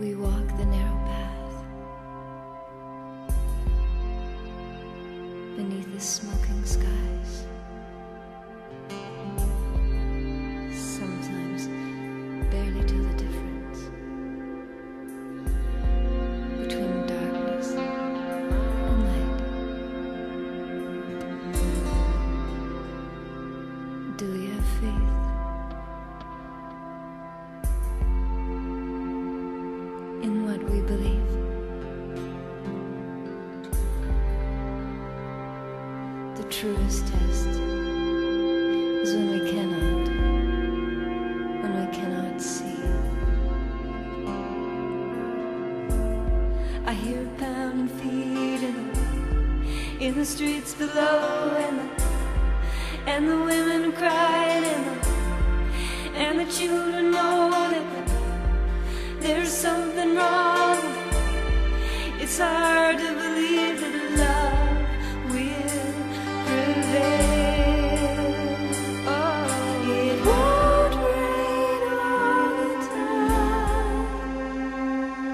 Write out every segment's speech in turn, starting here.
We walk the narrow path beneath the smoking skies. Sometimes barely tell the difference between darkness and light. Do you have faith? We believe. The truest test is when we cannot see. I hear pounding feet in the streets below, and the women crying, and the children know that there's something wrong. It's hard to believe that love will prevail. Oh, it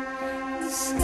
won't rain all the time.